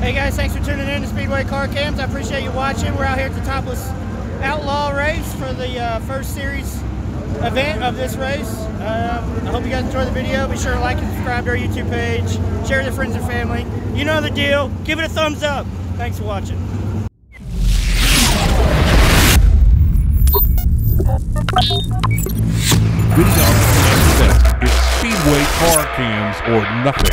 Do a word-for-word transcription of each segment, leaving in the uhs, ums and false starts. Hey guys, thanks for tuning in to Speedway Car Cams. I appreciate you watching. We're out here at the Topless Outlaw race for the uh, first series event of this race. Um, I hope you guys enjoy the video. Be sure to like and subscribe to our YouTube page. Share with your friends and family. You know the deal. Give it a thumbs up. Thanks for watching. Video next is Speedway Car Cams or nothing.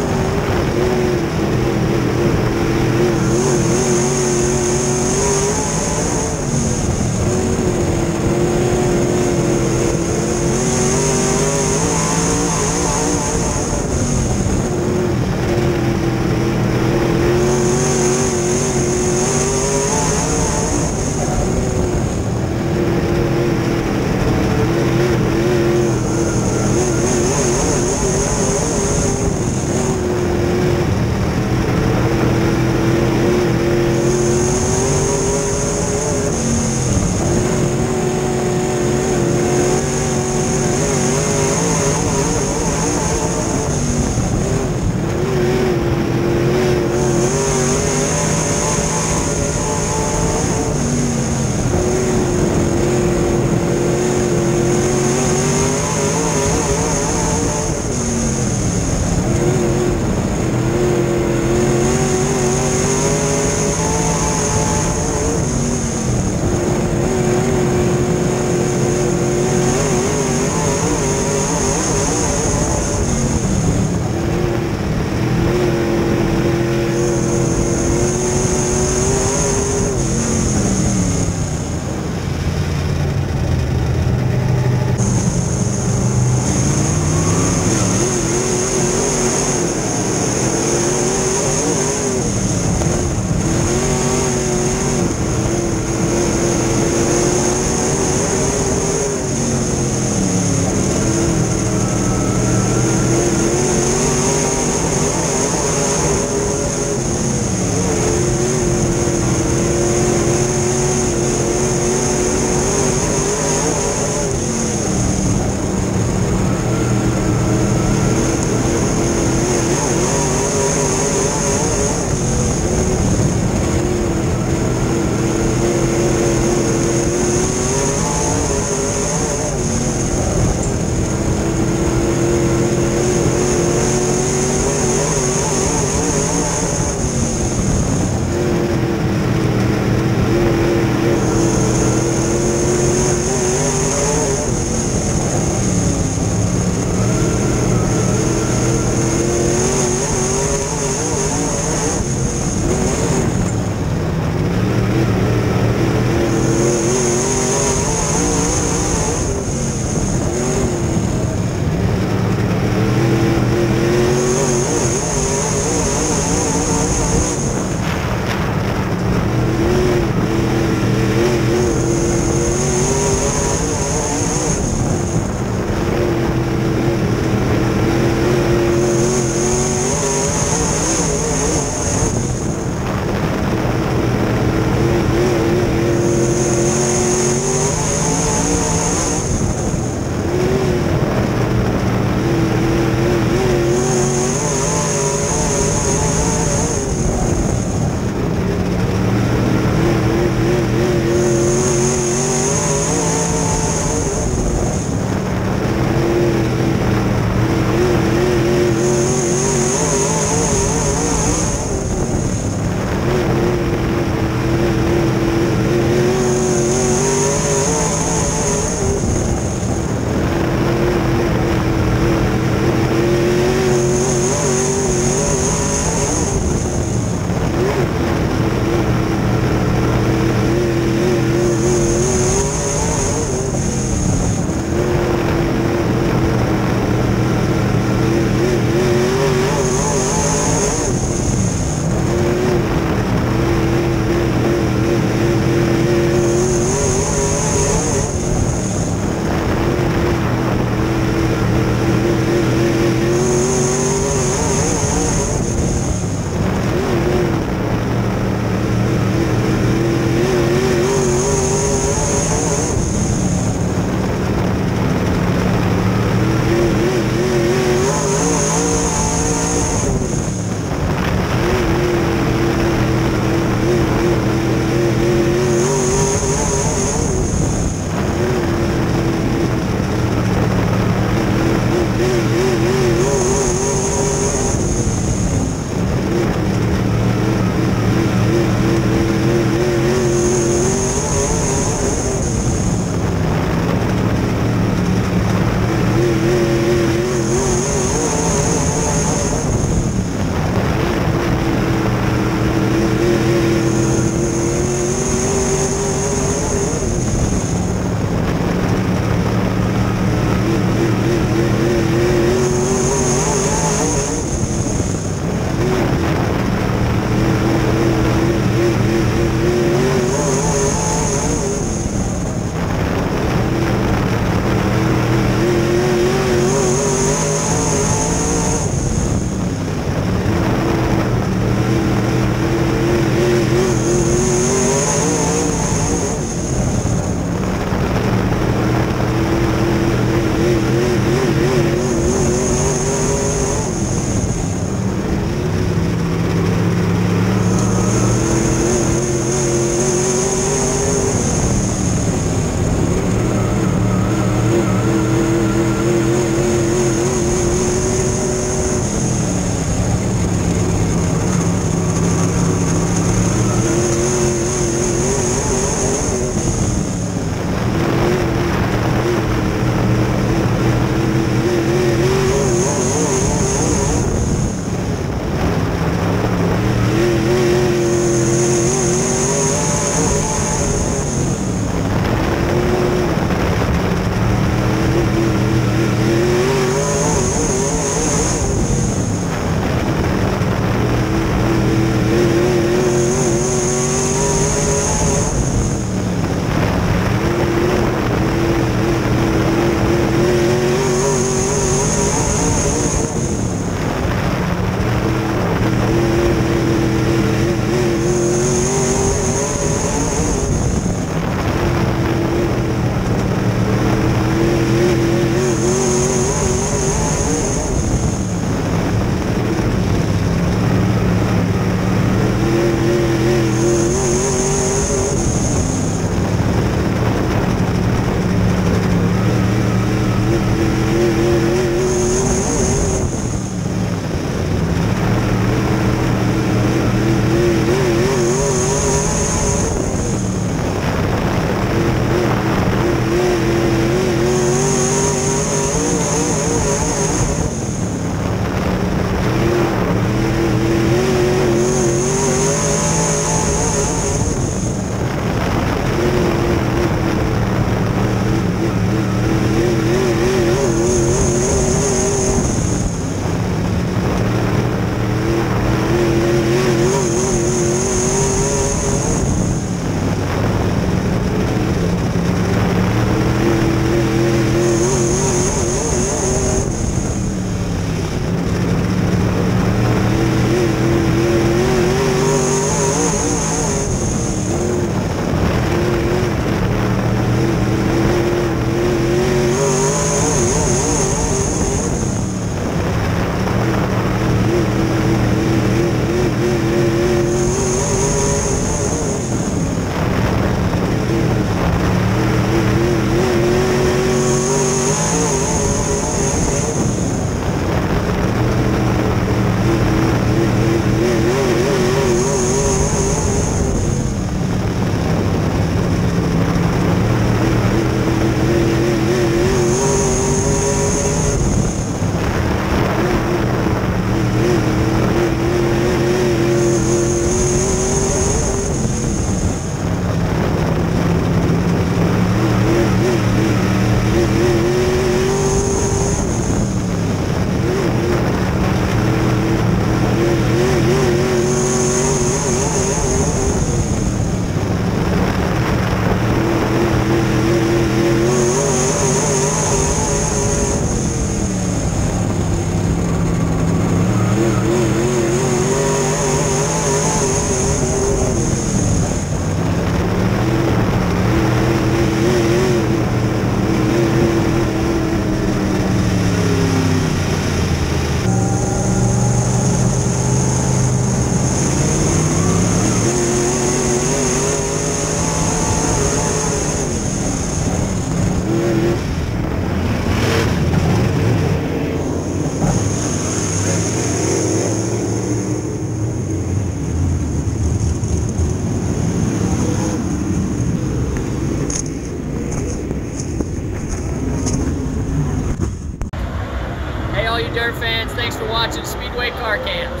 Thanks for watching Speedway Car Cams.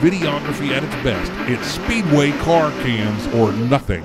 Videography at its best. It's Speedway Car Cams or nothing.